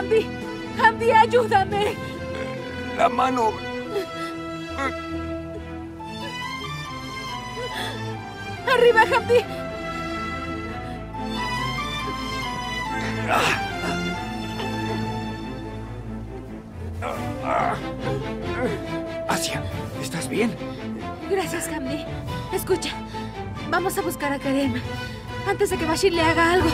Hamdi, Hamdi, ayúdame. La mano. Arriba, Hamdi. Asya, ¿estás bien? Gracias, Hamdi. Escucha, vamos a buscar a Kerem antes de que Bashir le haga algo.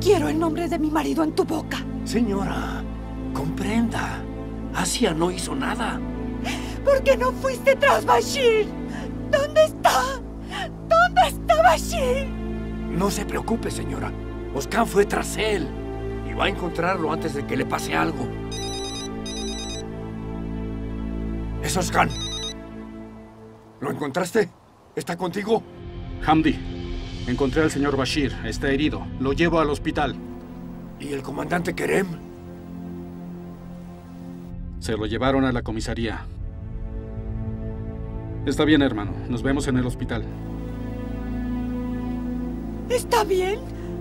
Quiero el nombre de mi marido en tu boca. Señora, comprenda. Asya no hizo nada. ¿Por qué no fuiste tras Bashir? ¿Dónde está? ¿Dónde está Bashir? No se preocupe, señora. Özcan fue tras él. Y va a encontrarlo antes de que le pase algo. Es Özcan. ¿Lo encontraste? ¿Está contigo? Hamdi. Encontré al señor Bashir. Está herido. Lo llevo al hospital. ¿Y el comandante Kerem? Se lo llevaron a la comisaría. Está bien, hermano. Nos vemos en el hospital. ¿Está bien?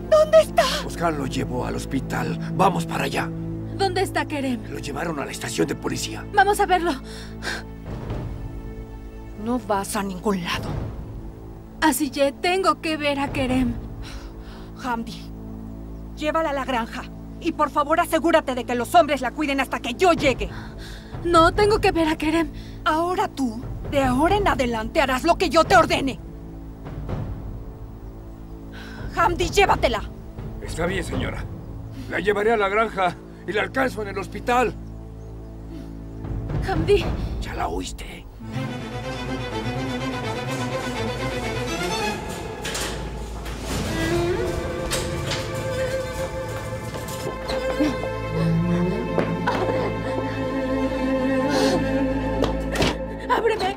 ¿Dónde está? Özcan lo llevó al hospital. Vamos para allá. ¿Dónde está Kerem? Lo llevaron a la estación de policía. Vamos a verlo. No vas a ningún lado. Así que tengo que ver a Kerem. Hamdi, llévala a la granja. Y por favor, asegúrate de que los hombres la cuiden hasta que yo llegue. No, tengo que ver a Kerem. Ahora tú, de ahora en adelante, harás lo que yo te ordene. Hamdi, llévatela. Está bien, señora. La llevaré a la granja y la alcanzo en el hospital. Hamdi. Ya la oíste. ¡Ábreme!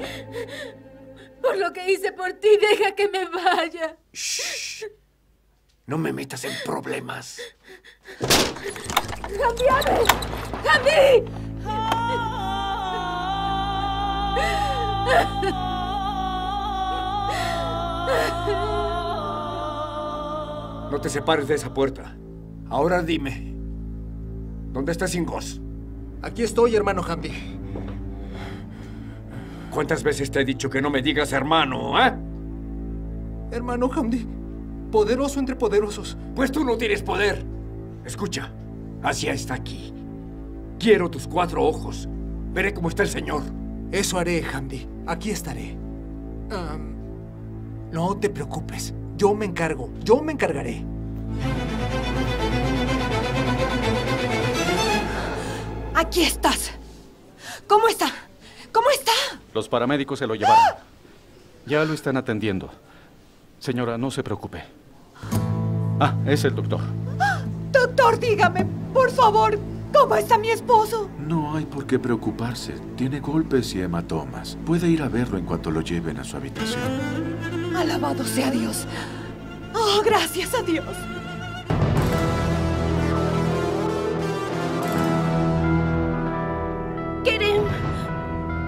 Por lo que hice por ti, deja que me vaya. Shh. No me metas en problemas. ¡Hamdi, abre! ¡Hamdi! No te separes de esa puerta. Ahora dime, ¿dónde está Singos? Aquí estoy, hermano Hamdi. ¿Cuántas veces te he dicho que no me digas hermano, eh? Hermano Hamdi, poderoso entre poderosos. Pues tú no tienes poder. Escucha, Asya está aquí. Quiero tus 4 ojos. Veré cómo está el señor. Eso haré, Hamdi. Aquí estaré. No te preocupes. Yo me encargo. Yo me encargaré. Aquí estás. ¿Cómo está? ¿Cómo está? Los paramédicos se lo llevaron. ¡Ah! Ya lo están atendiendo. Señora, no se preocupe. Ah, es el doctor. ¡Ah! Doctor, dígame, por favor, ¿cómo está mi esposo? No hay por qué preocuparse. Tiene golpes y hematomas. Puede ir a verlo en cuanto lo lleven a su habitación. Alabado sea Dios. Oh, gracias a Dios. Kerem,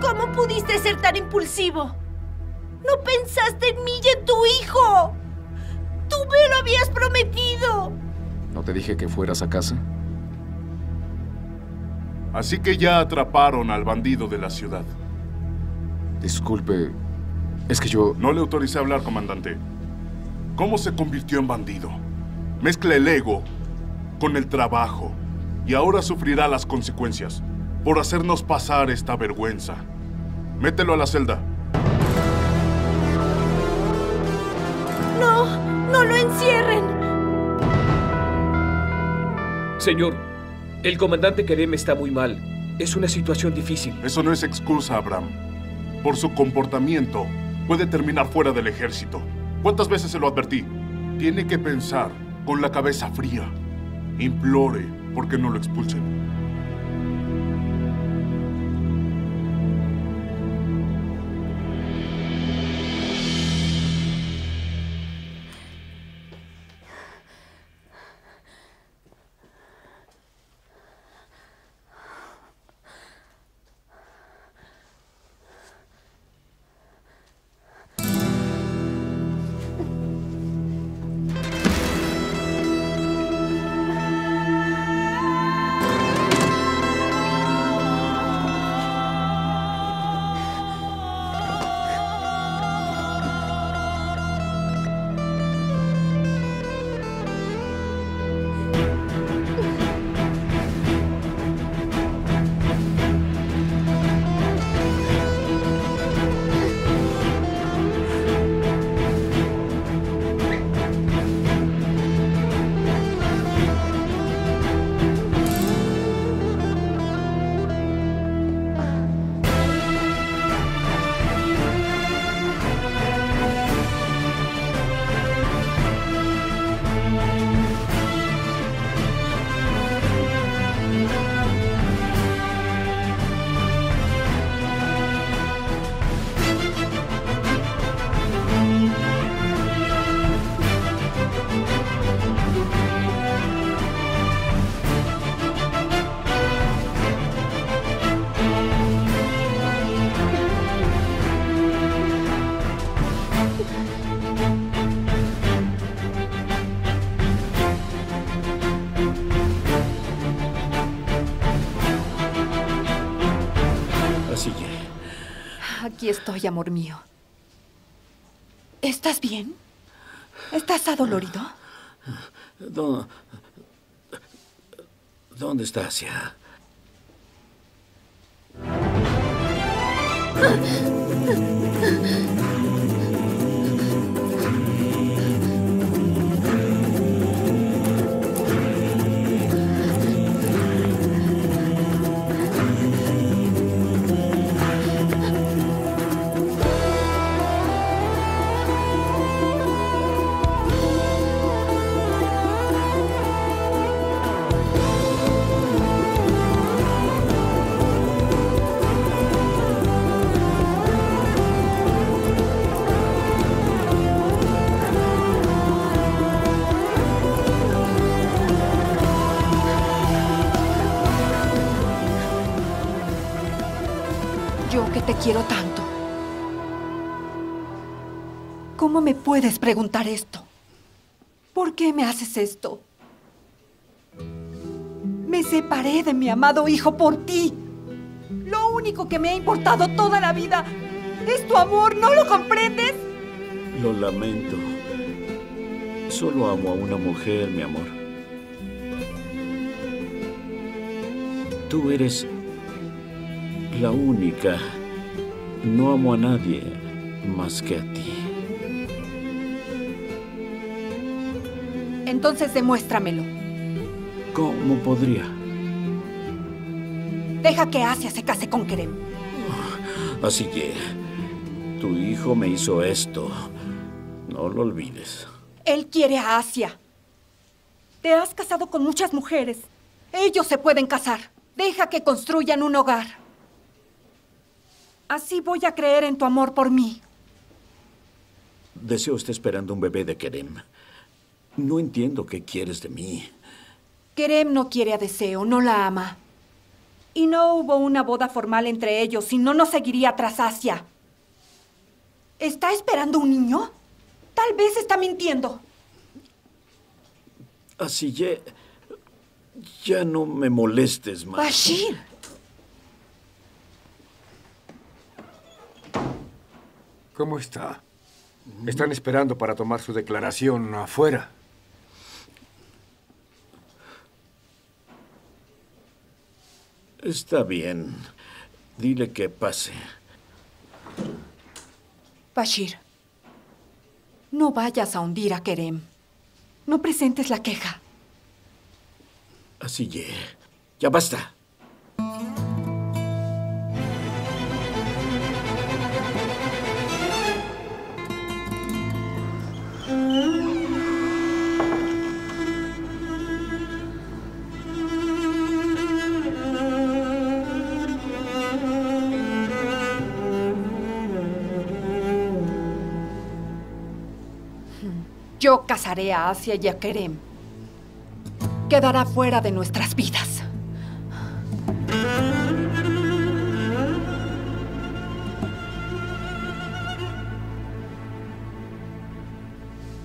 ¿cómo pudiste ser tan impulsivo? No pensaste en mí y en tu hijo. Tú me lo habías prometido. ¿No te dije que fueras a casa? Así que ya atraparon al bandido de la ciudad. Disculpe, es que yo... No le autoricé a hablar, comandante. ¿Cómo se convirtió en bandido? Mezcla el ego con el trabajo y ahora sufrirá las consecuencias por hacernos pasar esta vergüenza. Mételo a la celda. ¡No! ¡No lo encierren! Señor, el comandante Kerem está muy mal. Es una situación difícil. Eso no es excusa, Abraham. Por su comportamiento, puede terminar fuera del ejército. ¿Cuántas veces se lo advertí? Tiene que pensar con la cabeza fría. Implore porque no lo expulsen. Aquí estoy, amor mío. ¿Estás bien? ¿Estás adolorido? ¿Dónde está Asya? Quiero tanto. ¿Cómo me puedes preguntar esto? ¿Por qué me haces esto? Me separé de mi amado hijo por ti. Lo único que me ha importado toda la vida es tu amor, ¿no lo comprendes? Lo lamento. Solo amo a una mujer, mi amor. Tú eres la única. No amo a nadie más que a ti. Entonces demuéstramelo. ¿Cómo podría? Deja que Asya se case con Kerem. Así que tu hijo me hizo esto. No lo olvides. Él quiere a Asya. Te has casado con muchas mujeres. Ellos se pueden casar. Deja que construyan un hogar. Así voy a creer en tu amor por mí. Deseo está esperando un bebé de Kerem. No entiendo qué quieres de mí. Kerem no quiere a Deseo, no la ama. Y no hubo una boda formal entre ellos, si no, no seguiría tras Asya. ¿Está esperando un niño? Tal vez está mintiendo. Así ya no me molestes más. Bashir. ¿Cómo está? Están esperando para tomar su declaración afuera. Está bien. Dile que pase. Bashir, no vayas a hundir a Kerem. No presentes la queja. Así es. Ya basta. Yo casaré a Asya y a Kerem. Quedará fuera de nuestras vidas.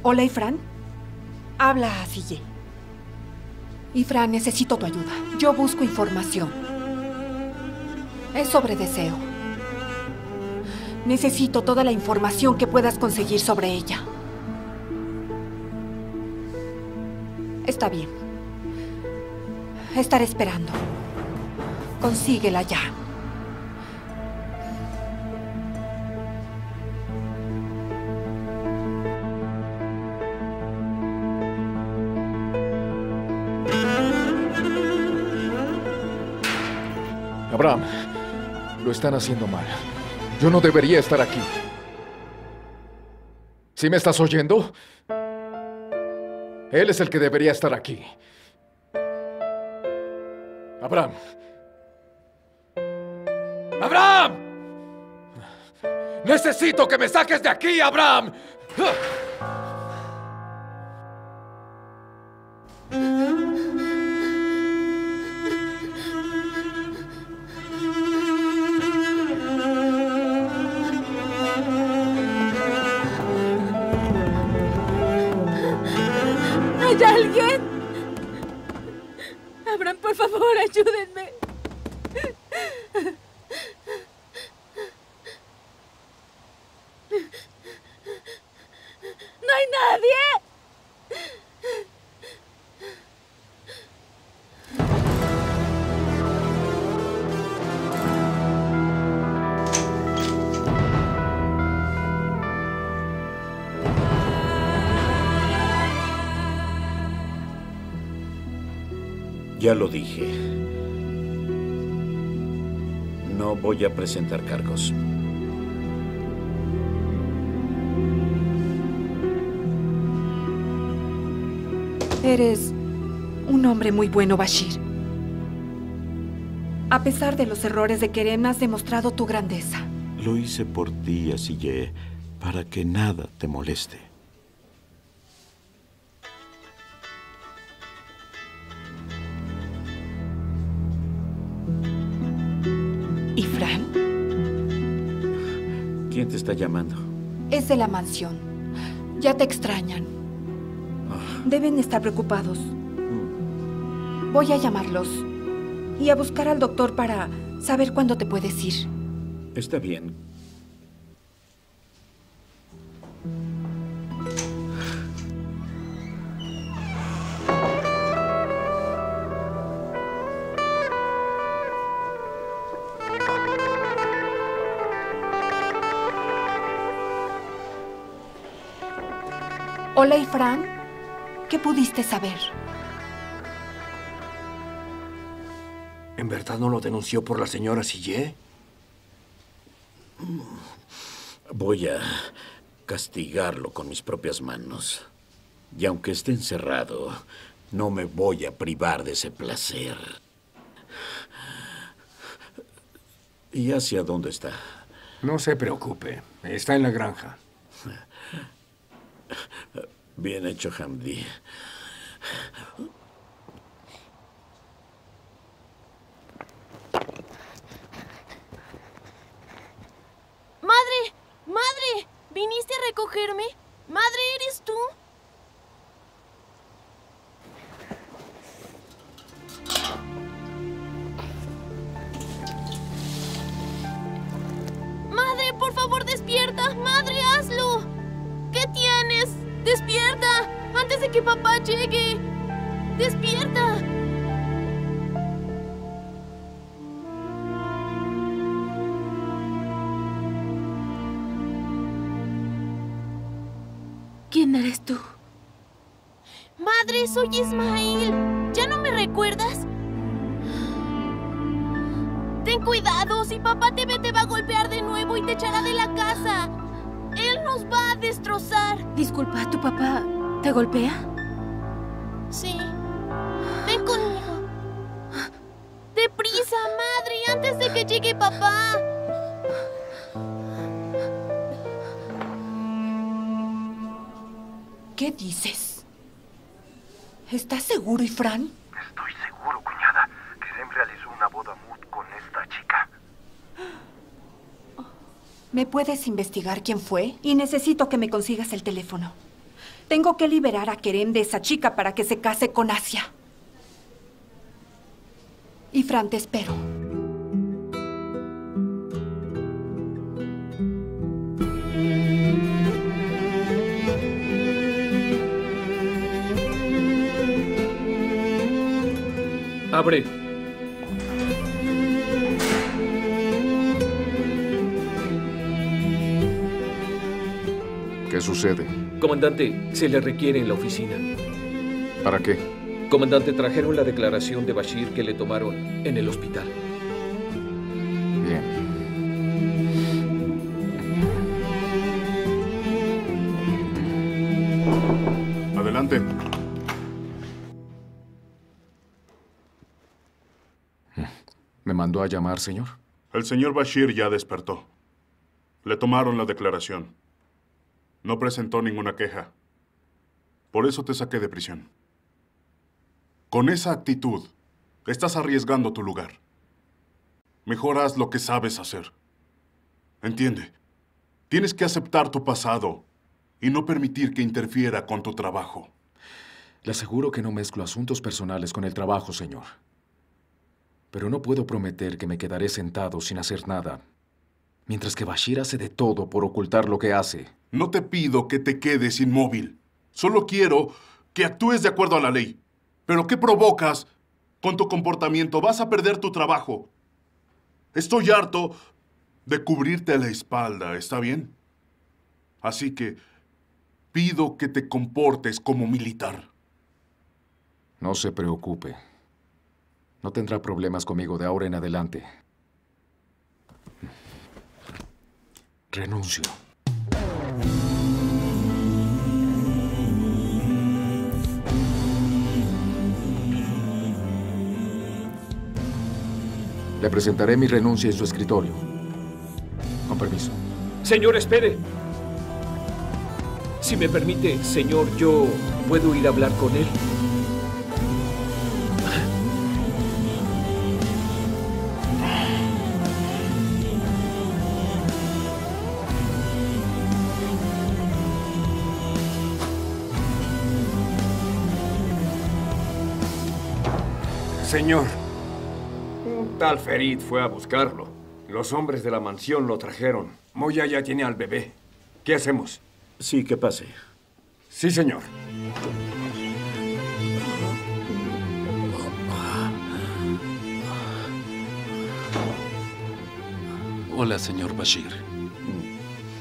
Hola, Ifran. Habla, Asiye. Ifran, necesito tu ayuda. Yo busco información. Es sobre Deseo. Necesito toda la información que puedas conseguir sobre ella. Está bien. Estaré esperando. Consíguela ya. Abraham, lo están haciendo mal. Yo no debería estar aquí. ¿Sí me estás oyendo? Él es el que debería estar aquí. Abraham. ¡Abraham! ¡Necesito que me saques de aquí, Abraham! Ya lo dije. No voy a presentar cargos. Eres un hombre muy bueno, Bashir. A pesar de los errores de Kerem, has demostrado tu grandeza. Lo hice por ti, Asiye, para que nada te moleste. ¿Y Fran? ¿Quién te está llamando? Es de la mansión. Ya te extrañan. Oh. Deben estar preocupados. Voy a llamarlos y a buscar al doctor para saber cuándo te puedes ir. Está bien. Hola, Irfan. ¿Qué pudiste saber? ¿En verdad no lo denunció por la señora Asiye? Voy a castigarlo con mis propias manos. Y aunque esté encerrado, no me voy a privar de ese placer. ¿Y hacia dónde está? No se preocupe. Está en la granja. Bien hecho, Hamdi. ¡Madre! ¡Madre! ¿Viniste a recogerme? ¡Madre, eres tú! ¡Madre, por favor, despierta! ¡Madre, hazlo! ¿Qué tienes? ¡Despierta! ¡Antes de que papá llegue! ¡Despierta! ¿Quién eres tú? Madre, soy Ismael. ¿Ya no me recuerdas? Ten cuidado, si papá te ve te va a golpear de nuevo y te echará de la casa. Él nos va a destrozar. Disculpa, ¿tu papá te golpea? Sí. Ven conmigo. ¡Deprisa, madre! ¡Antes de que llegue papá! ¿Qué dices? ¿Estás seguro, Ifrán? Estoy seguro, cuñada. Kerem realizó una boda mud con esta chica. ¿Me puedes investigar quién fue? Y necesito que me consigas el teléfono. Tengo que liberar a Kerem de esa chica para que se case con Asya. Ifrán, te espero. Abre. ¿Qué sucede? Comandante, se le requiere en la oficina. ¿Para qué? Comandante, trajeron la declaración de Bashir que le tomaron en el hospital. Bien. Adelante. ¿Me mandó a llamar, señor? El señor Bashir ya despertó. Le tomaron la declaración. No presentó ninguna queja. Por eso te saqué de prisión. Con esa actitud, estás arriesgando tu lugar. Mejor haz lo que sabes hacer. Entiende, tienes que aceptar tu pasado y no permitir que interfiera con tu trabajo. Le aseguro que no mezclo asuntos personales con el trabajo, señor. Pero no puedo prometer que me quedaré sentado sin hacer nada, mientras que Bashir hace de todo por ocultar lo que hace. No te pido que te quedes inmóvil. Solo quiero que actúes de acuerdo a la ley. Pero ¿qué provocas con tu comportamiento? Vas a perder tu trabajo. Estoy harto de cubrirte la espalda, ¿está bien? Así que pido que te comportes como militar. No se preocupe. No tendrá problemas conmigo de ahora en adelante. Renuncio. Le presentaré mi renuncia en su escritorio. Con permiso. Señor, espere. Si me permite, señor, yo puedo ir a hablar con él. Señor, un tal Ferid fue a buscarlo. Los hombres de la mansión lo trajeron. Moya ya tiene al bebé. ¿Qué hacemos? Sí, que pase. Sí, señor. Hola, señor Bashir.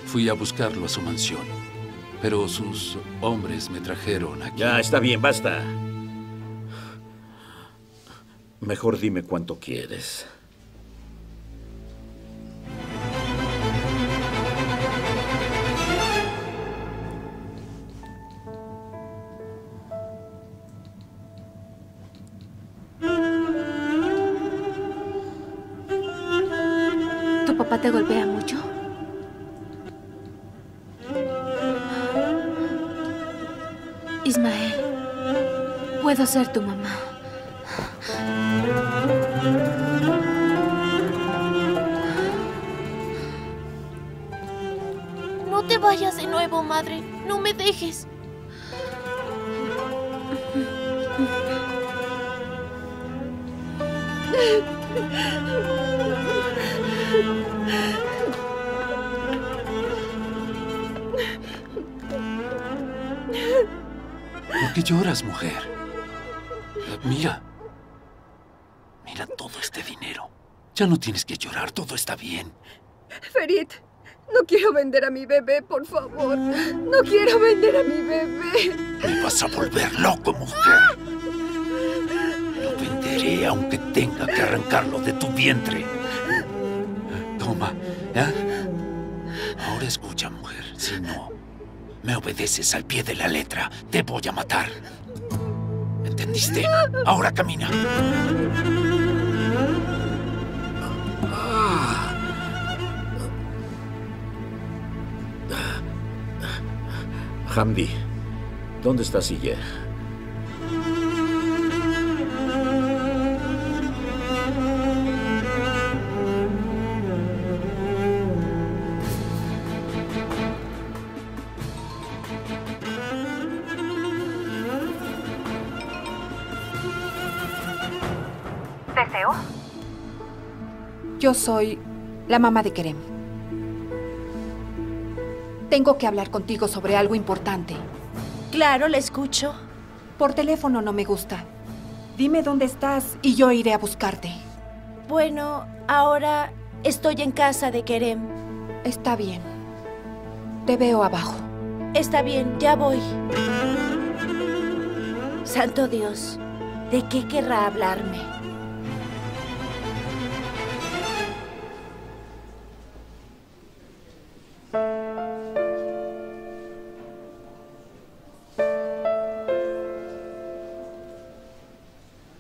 Fui a buscarlo a su mansión, pero sus hombres me trajeron aquí. Ya, está bien, basta. Mejor dime cuánto quieres. ¿Tu papá te golpea mucho? Ismael, puedo ser tu mamá. No te vayas de nuevo, madre. No me dejes. ¿Por qué lloras, mujer? Mira. Mira todo este dinero. Ya no tienes que llorar, todo está bien. Ferid, no quiero vender a mi bebé, por favor. No quiero vender a mi bebé. Me vas a volver loco, mujer. Lo venderé aunque tenga que arrancarlo de tu vientre. Toma, ¿eh? Ahora escucha, mujer. Si no me obedeces al pie de la letra, te voy a matar. ¿Entendiste? Ahora camina. Hamdi, ¿dónde está Asiye? ¿Deseo? Yo soy la mamá de Kerem. Tengo que hablar contigo sobre algo importante. Claro, la escucho. Por teléfono no me gusta. Dime dónde estás y yo iré a buscarte. Bueno, ahora estoy en casa de Kerem. Está bien. Te veo abajo. Está bien, ya voy. Santo Dios, ¿de qué querrá hablarme?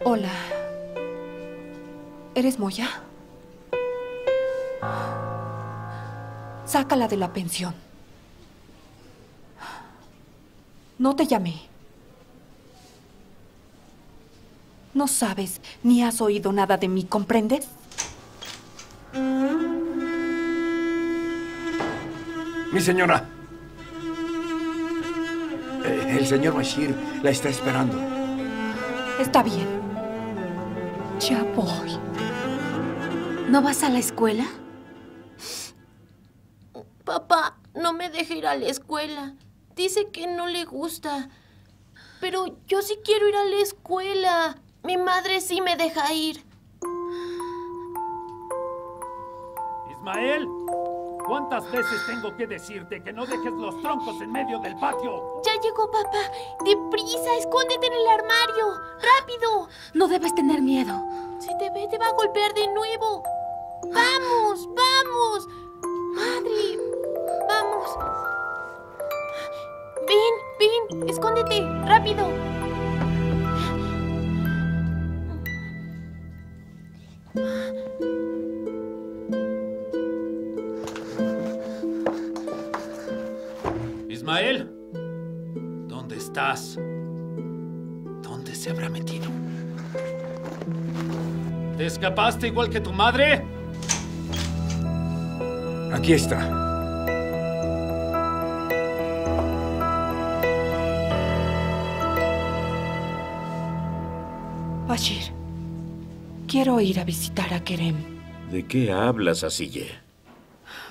Hola. ¿Eres Moya? Sácala de la pensión. No te llamé. No sabes ni has oído nada de mí, ¿comprendes? Mi señora. El señor Bashir la está esperando. Está bien. Ya voy. ¿No vas a la escuela? Papá, no me deja ir a la escuela. Dice que no le gusta. Pero yo sí quiero ir a la escuela. Mi madre sí me deja ir. Ismael, ¿Cuántas veces tengo que decirte que no dejes los troncos en medio del patio? ¡Ya llegó, papá! ¡Deprisa! ¡Escóndete en el armario! ¡Rápido! No debes tener miedo. Si te ve, te va a golpear de nuevo. ¡Vamos! ¡Vamos! ¡Madre! ¡Vamos! ¡Ven! ¡Ven! ¡Escóndete! ¡Rápido! Ismael, ¿dónde estás? ¿Dónde se habrá metido? ¿Te escapaste igual que tu madre? Aquí está. Bashir, quiero ir a visitar a Kerem. ¿De qué hablas, Asiye?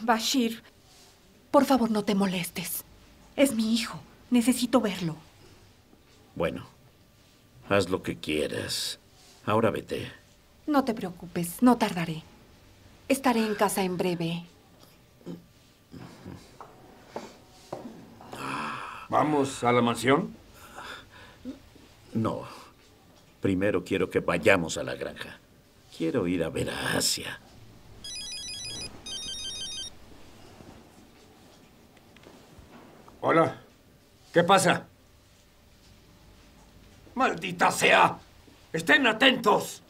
Bashir, por favor no te molestes. Es mi hijo. Necesito verlo. Bueno, haz lo que quieras. Ahora vete. No te preocupes, no tardaré. Estaré en casa en breve. ¿Vamos a la mansión? No. Primero quiero que vayamos a la granja. Quiero ir a ver a Asya. Hola. ¿Qué pasa? ¡Maldita sea! ¡Estén atentos!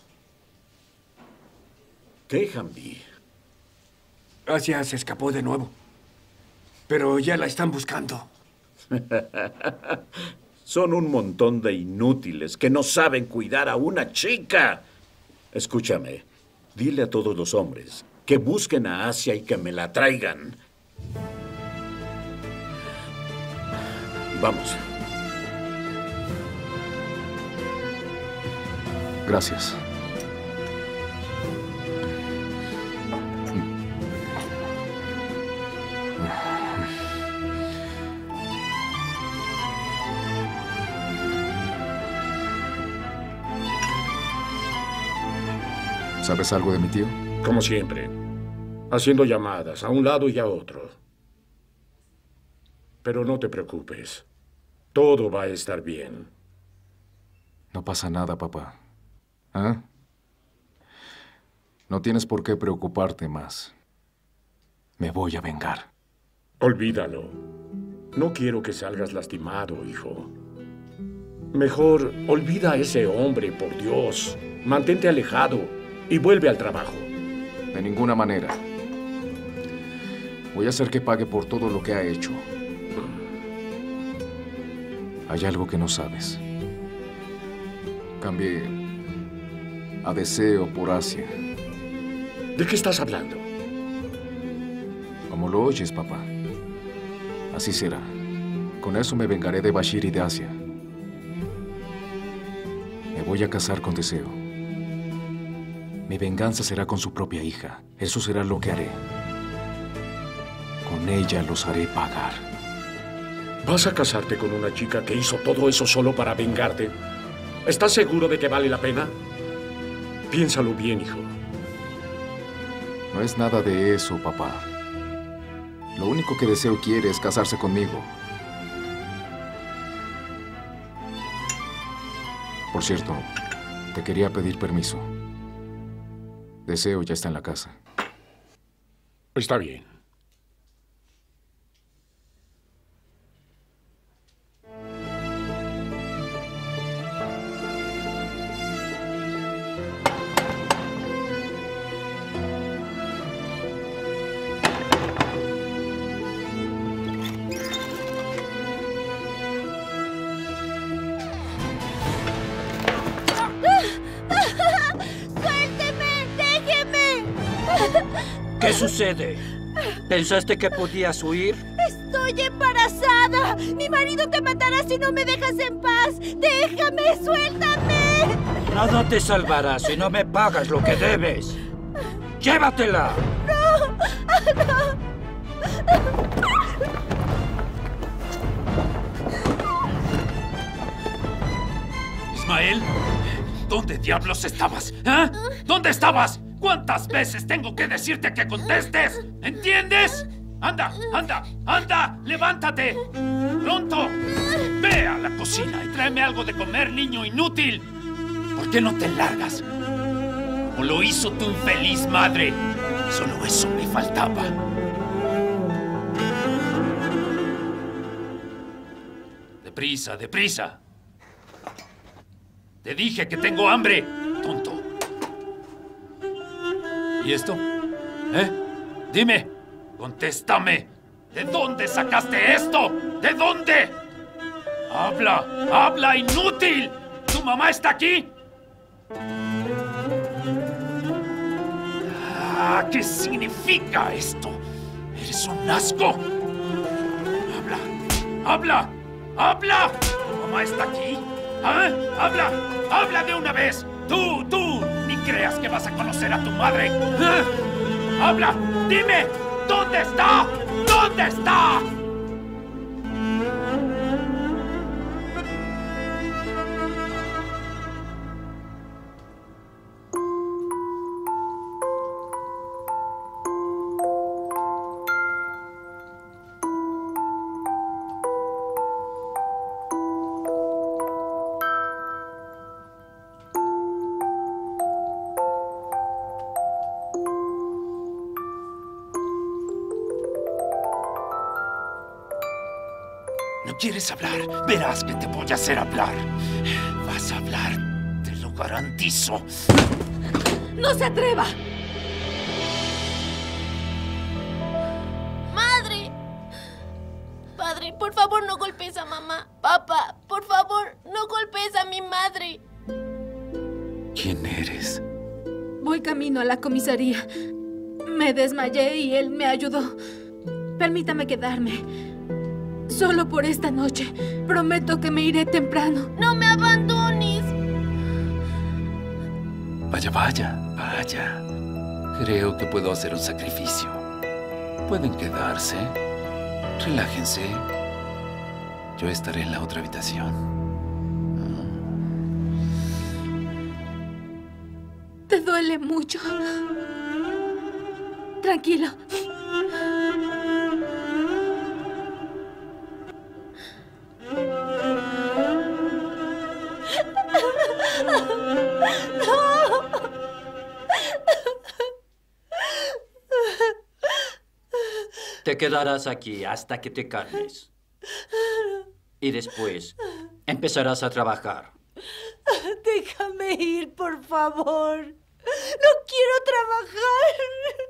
¿Qué, Hamdi? Asya se escapó de nuevo. Pero ya la están buscando. Son un montón de inútiles que no saben cuidar a una chica. Escúchame, dile a todos los hombres que busquen a Asya y que me la traigan. Vamos. Gracias. ¿Sabes algo de mi tío? Como siempre, haciendo llamadas a un lado y a otro. Pero no te preocupes. Todo va a estar bien. No pasa nada, papá. ¿Ah? No tienes por qué preocuparte más. Me voy a vengar. Olvídalo. No quiero que salgas lastimado, hijo. Mejor olvida a ese hombre, por Dios. Mantente alejado. Y vuelve al trabajo. De ninguna manera. Voy a hacer que pague por todo lo que ha hecho. Hay algo que no sabes. Cambié a Deseo por Asya. ¿De qué estás hablando? Como lo oyes, papá. Así será. Con eso me vengaré de Bashir y de Asya. Me voy a casar con Deseo. Mi venganza será con su propia hija. Eso será lo que haré. Con ella los haré pagar. ¿Vas a casarte con una chica que hizo todo eso solo para vengarte? ¿Estás seguro de que vale la pena? Piénsalo bien, hijo. No es nada de eso, papá. Lo único que Deseo quiere es casarse conmigo. Por cierto, te quería pedir permiso. Deseo ya está en la casa. Está bien. ¿Qué sucede? ¿Pensaste que podías huir? ¡Estoy embarazada! ¡Mi marido te matará si no me dejas en paz! ¡Déjame! ¡Suéltame! Nada te salvará si no me pagas lo que debes. ¡Llévatela! ¡No! ¡No! Ismael, ¿dónde diablos estabas? ¿Ah? ¿Dónde estabas? ¿Cuántas veces tengo que decirte que contestes? ¿Entiendes? ¡Anda, anda, anda! ¡Levántate! ¡Pronto! ¡Ve a la cocina y tráeme algo de comer, niño inútil! ¿Por qué no te largas? Como lo hizo tu infeliz madre. Solo eso me faltaba. ¡Deprisa, deprisa! Te dije que tengo hambre, tonto. ¿Y esto? ¿Eh? Dime, contéstame. ¿De dónde sacaste esto? ¿De dónde? ¡Habla! ¡Habla, inútil! ¿Tu mamá está aquí? Ah, ¿qué significa esto? Eres un asco. ¡Habla! ¡Habla! ¡Habla! ¿Tu mamá está aquí? ¿Ah? ¡Habla! ¡Habla de una vez! ¡Tú! ¡Tú! ¡Ni creas que vas a conocer a tu madre! ¿Ah? ¡Habla! ¡Dime! ¿Dónde está? ¿Dónde está? ¿Quieres hablar? Verás que te voy a hacer hablar. Vas a hablar, te lo garantizo. ¡No se atreva! ¡Madre! Padre, por favor no golpees a mamá. Papá, por favor, no golpees a mi madre. ¿Quién eres? Voy camino a la comisaría. Me desmayé y él me ayudó. Permítame quedarme. Solo por esta noche. Prometo que me iré temprano. ¡No me abandones! Vaya, vaya, vaya. Creo que puedo hacer un sacrificio. Pueden quedarse. Relájense. Yo estaré en la otra habitación. ¿Te duele mucho? Tranquilo. Te quedarás aquí hasta que te calmes. Y después empezarás a trabajar. Déjame ir, por favor. No quiero trabajar.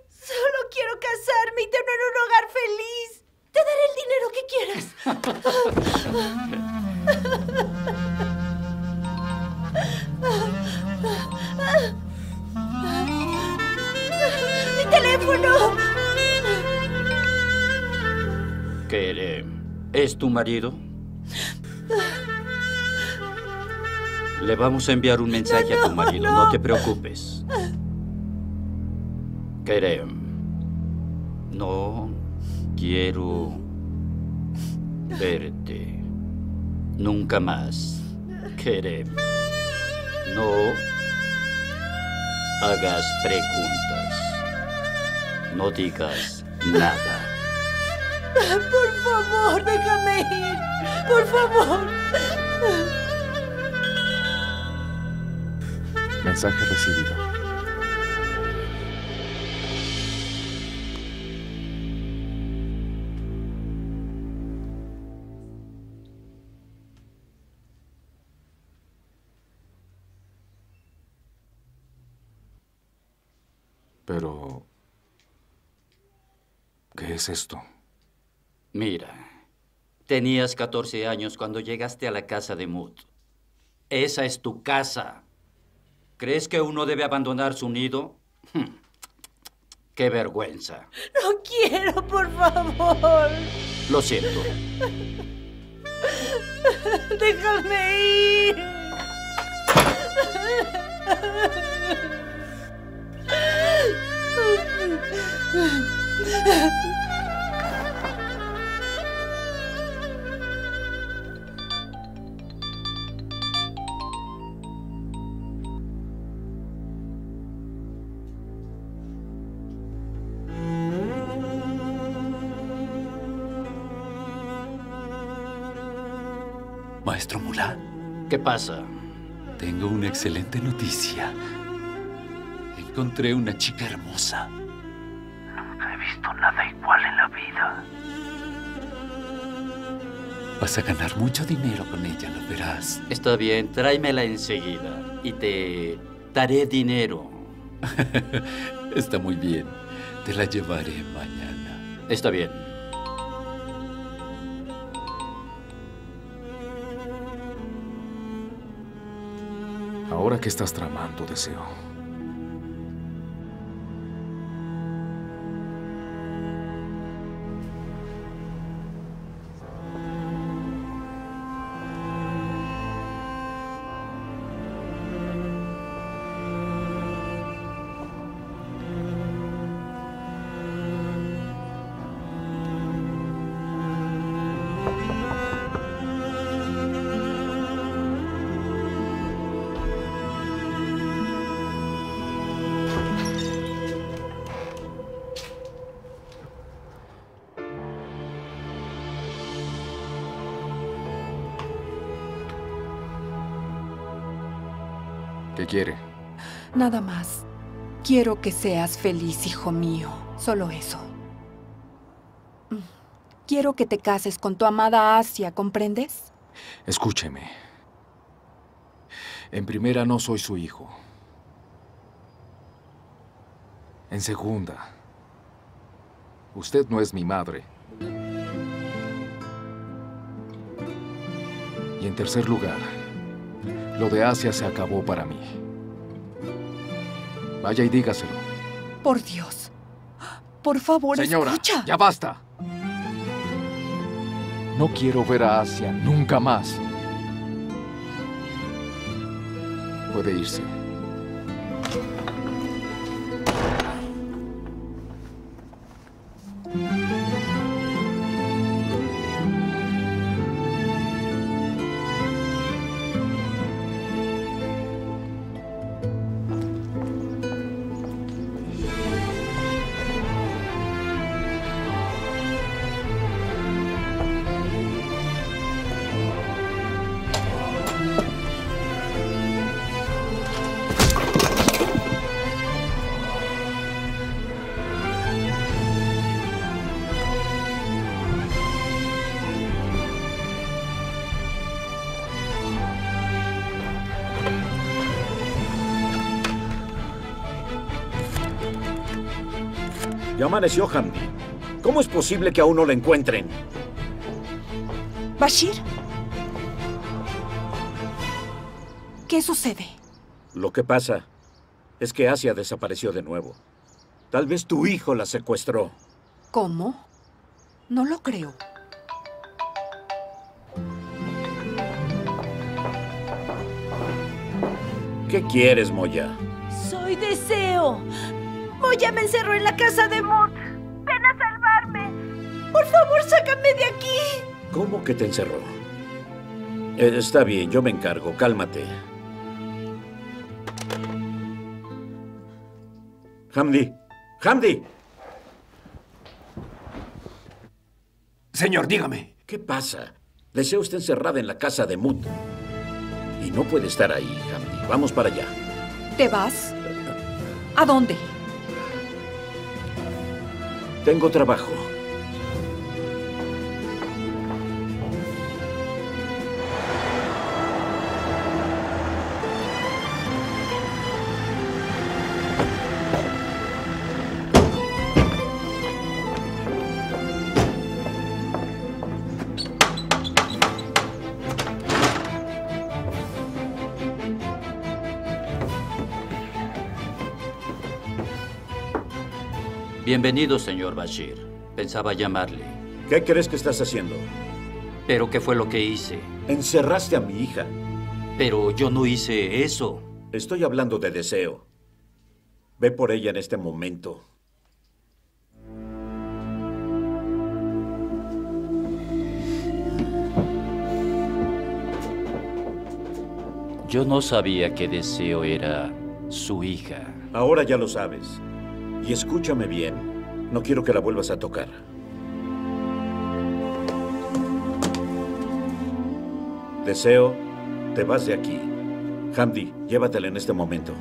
Solo quiero casarme y tener un hogar feliz. Te daré el dinero que quieras. ¡Mi teléfono! Kerem, ¿es tu marido? Le vamos a enviar un mensaje a tu marido, no te preocupes. Kerem, no quiero verte nunca más. Kerem, no hagas preguntas. No digas nada. Por favor, déjame ir. Por favor. Mensaje recibido. Pero, ¿qué es esto? Mira, tenías 14 años cuando llegaste a la casa de Mut. Esa es tu casa. ¿Crees que uno debe abandonar su nido? ¡Qué vergüenza! No quiero, por favor. Lo siento. Déjame ir. maestro Mulá. ¿Qué pasa? Tengo una excelente noticia. Encontré una chica hermosa. Nunca he visto nada igual en la vida. Vas a ganar mucho dinero con ella, lo verás. Está bien, tráemela enseguida y te daré dinero. Está muy bien. Te la llevaré mañana. Está bien. ¿Ahora qué estás tramando, Deseo? ¿Qué quiere? Nada más. Quiero que seas feliz, hijo mío. Solo eso. Quiero que te cases con tu amada Asya, ¿comprendes? Escúcheme. En primera, no soy su hijo. En segunda, usted no es mi madre. Y en tercer lugar, lo de Asya se acabó para mí. Vaya y dígaselo. Por Dios. Por favor, señora, escucha. Ya basta. No quiero ver a Asya nunca más. Puede irse. Ya amaneció, Hamdi. ¿Cómo es posible que aún no la encuentren? ¿Bashir? ¿Qué sucede? Lo que pasa es que Asya desapareció de nuevo. Tal vez tu hijo la secuestró. ¿Cómo? No lo creo. ¿Qué quieres, Moya? Soy Deseo. Moya me encerró en la casa de Mort. ¡Ven a salvarme! ¡Por favor, sácame de aquí! ¿Cómo que te encerró? Está bien, yo me encargo. Cálmate. Hamdi. ¡Hamdi! Señor, dígame. ¿Qué pasa? Deseo está encerrada en la casa de Mort. Y no puede estar ahí, Hamdi. Vamos para allá. ¿Te vas? ¿A dónde? Tengo trabajo. Bienvenido, señor Bashir. Pensaba llamarle. ¿Qué crees que estás haciendo? ¿Pero qué fue lo que hice? Encerraste a mi hija. Pero yo no hice eso. Estoy hablando de Deseo. Ve por ella en este momento. Yo no sabía que Deseo era su hija. Ahora ya lo sabes. Y escúchame bien, no quiero que la vuelvas a tocar. Deseo, te vas de aquí. Hamdi, llévatela en este momento.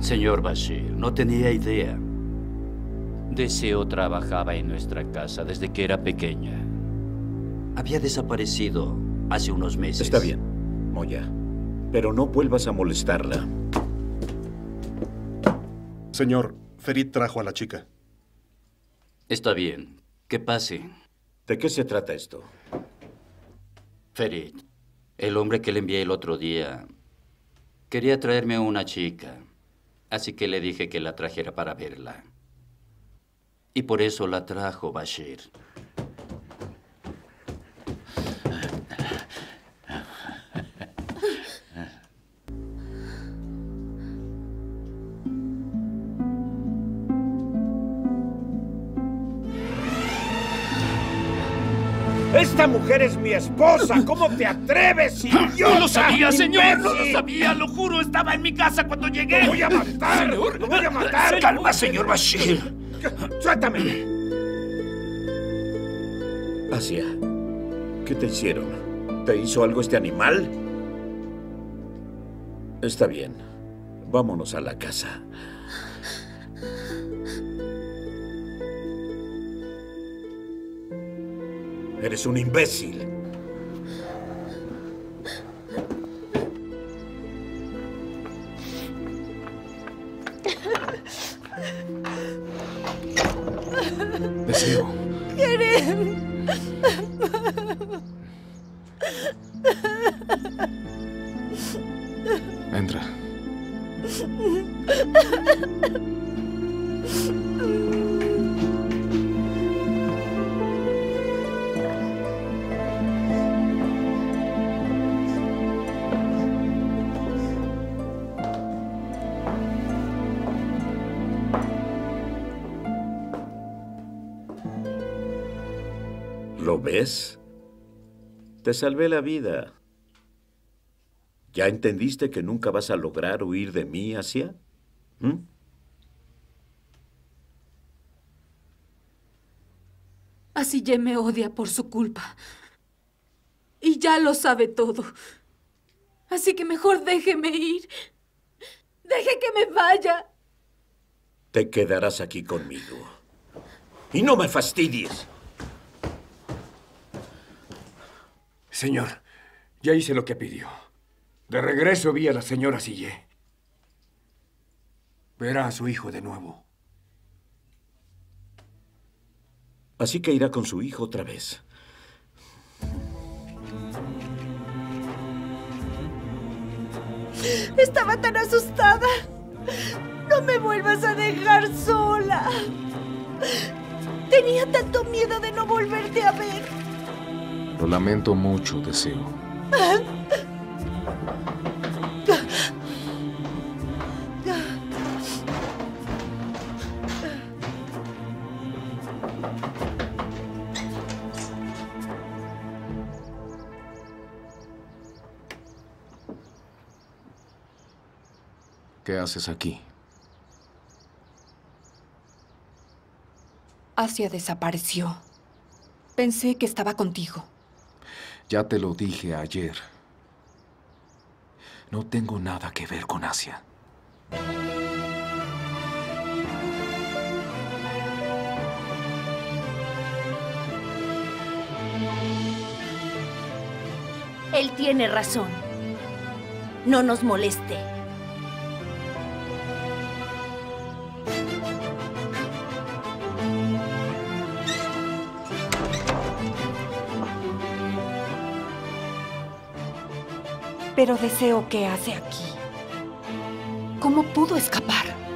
Señor Bashir, no tenía idea. Deseo trabajaba en nuestra casa desde que era pequeña. Había desaparecido hace unos meses. Está bien, Moya, pero no vuelvas a molestarla. Señor, Ferid trajo a la chica. Está bien, que pase. ¿De qué se trata esto? Ferid, el hombre que le envié el otro día, quería traerme a una chica. Así que le dije que la trajera para verla. Y por eso la trajo Bashir. ¡Esta mujer es mi esposa! ¿Cómo te atreves, idiota? ¡No lo sabía, señor! ¡No lo sabía! ¡Lo juro! ¡Estaba en mi casa cuando llegué! ¡Lo voy a matar! ¡Lo voy a matar! ¡Calma, señor Bashir! ¡Suéltame! Asya, ¿qué te hicieron? ¿Te hizo algo este animal? Está bien. Vámonos a la casa. ¡Eres un imbécil! Deseo. Kerem. Entra. ¿Lo ves? Te salvé la vida. ¿Ya entendiste que nunca vas a lograr huir de mí, Asya? Asiye me odia por su culpa. Y ya lo sabe todo. Así que mejor déjeme ir. ¡Deje que me vaya! Te quedarás aquí conmigo. ¡Y no me fastidies! Señor, ya hice lo que pidió. De regreso vi a la señora Asiye. Verá a su hijo de nuevo. Así que irá con su hijo otra vez. Estaba tan asustada. No me vuelvas a dejar sola. Tenía tanto miedo de no volverte a ver. Lo lamento mucho, Deseo. ¿Qué haces aquí? Asya desapareció. Pensé que estaba contigo. Ya te lo dije ayer. No tengo nada que ver con Asya. Él tiene razón. no nos moleste. Pero Deseo, ¿qué hace aquí? ¿Cómo pudo escapar?